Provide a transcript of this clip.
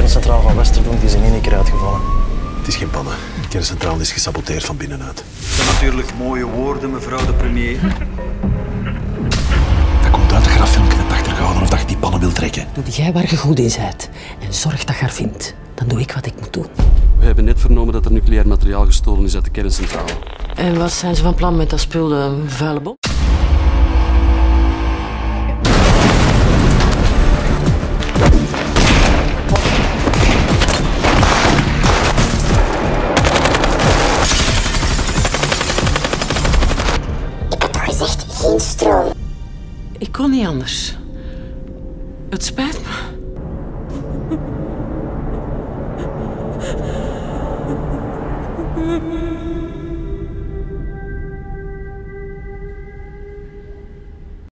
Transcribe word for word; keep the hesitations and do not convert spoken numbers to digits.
kerncentraal van Westerdoen is in één keer uitgevallen. Het is geen pannen. De kerncentraal is gesaboteerd van binnenuit. Dat zijn natuurlijk mooie woorden, mevrouw de premier. Dat komt uit de graffilmpje dat achtergehouden of dat je die pannen wil trekken. Doe jij waar je goed in bent en zorg dat je haar vindt. Dan doe ik wat ik moet doen. We hebben net vernomen dat er nucleair materiaal gestolen is uit de kerncentraal. En wat zijn ze van plan met dat spul, de vuile bom? Ik had daar gezegd, geen stroom. Ik kon niet anders. Het spijt me.